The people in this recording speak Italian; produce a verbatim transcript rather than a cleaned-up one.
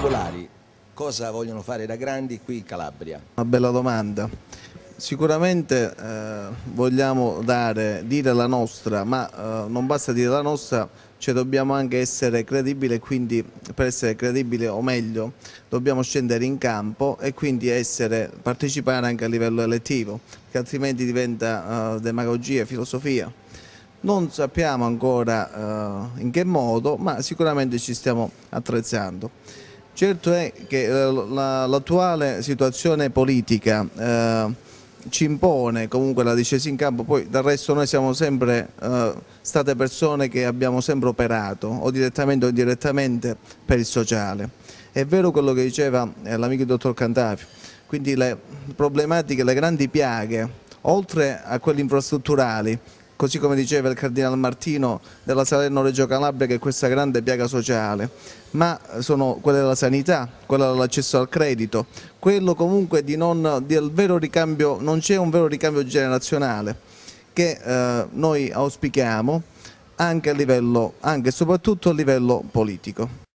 popolari cosa vogliono fare da grandi qui in Calabria? Una bella domanda. Sicuramente eh, vogliamo dare, dire la nostra, ma eh, non basta dire la nostra, cioè dobbiamo anche essere credibili, quindi per essere credibili, o meglio, dobbiamo scendere in campo e quindi essere, partecipare anche a livello elettivo, perché altrimenti diventa eh, demagogia, filosofia. Non sappiamo ancora eh, in che modo, ma sicuramente ci stiamo attrezzando. Certo è che l'attuale situazione politica eh, ci impone comunque la discesa in campo, poi del resto noi siamo sempre eh, state persone che abbiamo sempre operato o direttamente o indirettamente per il sociale. È vero quello che diceva eh, l'amico dottor Cantafi, quindi le problematiche, le grandi piaghe, oltre a quelle infrastrutturali, così come diceva il Cardinal Martino della Salerno-Reggio Calabria, che è questa grande piaga sociale, ma sono quella della sanità, quella dell'accesso al credito, quello comunque di non, del vero ricambio, non c'è un vero ricambio generazionale che eh, noi auspichiamo anche a livello, anche e soprattutto a livello politico.